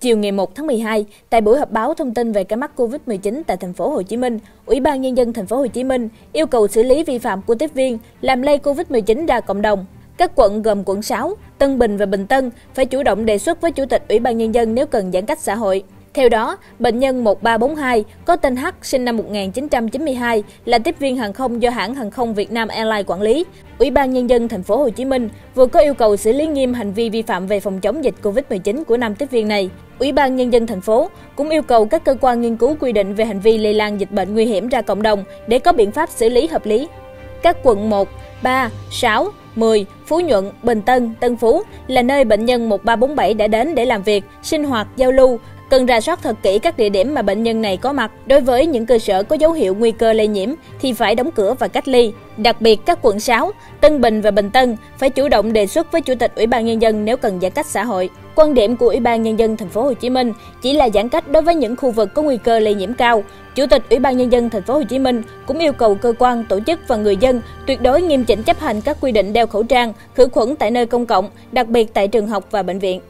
Chiều ngày 1 tháng 12, tại buổi họp báo thông tin về ca mắc Covid-19 tại Thành phố Hồ Chí Minh, Ủy ban Nhân dân Thành phố Hồ Chí Minh yêu cầu xử lý vi phạm của tiếp viên làm lây Covid-19 ra cộng đồng. Các quận gồm quận 6, Tân Bình và Bình Tân phải chủ động đề xuất với Chủ tịch Ủy ban Nhân dân nếu cần giãn cách xã hội. Theo đó, bệnh nhân 1342 có tên H, sinh năm 1992, là tiếp viên hàng không do hãng hàng không Việt Nam Airlines quản lý. Ủy ban Nhân dân Thành phố Hồ Chí Minh vừa có yêu cầu xử lý nghiêm hành vi vi phạm về phòng chống dịch Covid-19 của nam tiếp viên này. Ủy ban Nhân dân Thành phố cũng yêu cầu các cơ quan nghiên cứu quy định về hành vi lây lan dịch bệnh nguy hiểm ra cộng đồng để có biện pháp xử lý hợp lý. Các quận 1, 3, 6, 10, Phú Nhuận, Bình Tân, Tân Phú là nơi bệnh nhân 1347 đã đến để làm việc, sinh hoạt, giao lưu. Cần rà soát thật kỹ các địa điểm mà bệnh nhân này có mặt. Đối với những cơ sở có dấu hiệu nguy cơ lây nhiễm thì phải đóng cửa và cách ly. Đặc biệt, các quận 6, Tân Bình và Bình Tân phải chủ động đề xuất với Chủ tịch Ủy ban Nhân dân nếu cần giãn cách xã hội. Quan điểm của Ủy ban Nhân dân Thành phố Hồ Chí Minh chỉ là giãn cách đối với những khu vực có nguy cơ lây nhiễm cao. Chủ tịch Ủy ban Nhân dân Thành phố Hồ Chí Minh cũng yêu cầu cơ quan, tổ chức và người dân tuyệt đối nghiêm chỉnh chấp hành các quy định đeo khẩu trang, khử khuẩn tại nơi công cộng, đặc biệt tại trường học và bệnh viện.